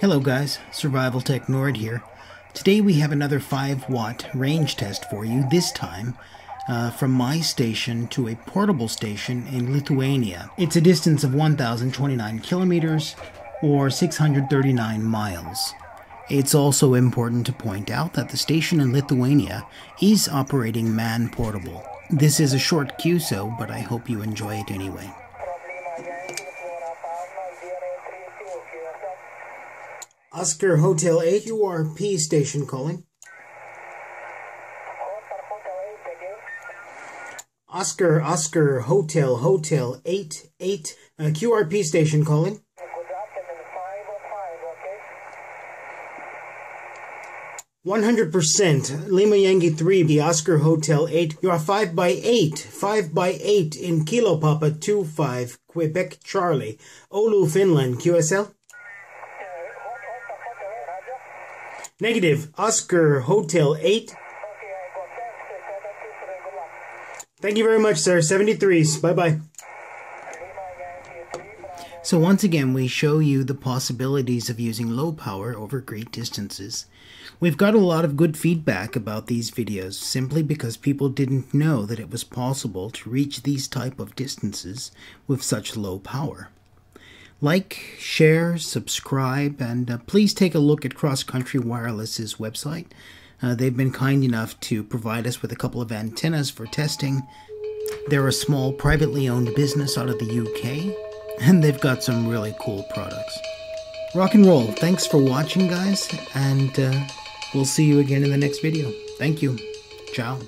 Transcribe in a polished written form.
Hello guys, Survival Tech Nord here. Today we have another 5-watt range test for you, this time from my station to a portable station in Lithuania. It's a distance of 1,029 kilometers or 639 miles. It's also important to point out that the station in Lithuania is operating man-portable. This is a short QSO, but I hope you enjoy it anyway. Oscar Hotel 8, QRP station calling. Oscar Hotel 8, QRP station calling. Good afternoon, 505, okay. 100%, Lima Yankee 3, the Oscar Hotel 8. You are 5 by 8 in Kilopapa 25, Quebec, Charlie, Oulu, Finland, QSL. Negative, Oscar Hotel 8. Okay, I got that. Thank you very much, sir. 73s. Bye-bye. So once again, we show you the possibilities of using low power over great distances. We've got a lot of good feedback about these videos simply because people didn't know that it was possible to reach these type of distances with such low power. Like, share, subscribe, and please take a look at Cross Country Wireless's website. They've been kind enough to provide us with a couple of antennas for testing. They're a small privately owned business out of the UK, and they've got some really cool products. Rock and roll. Thanks for watching, guys, and we'll see you again in the next video. Thank you. Ciao.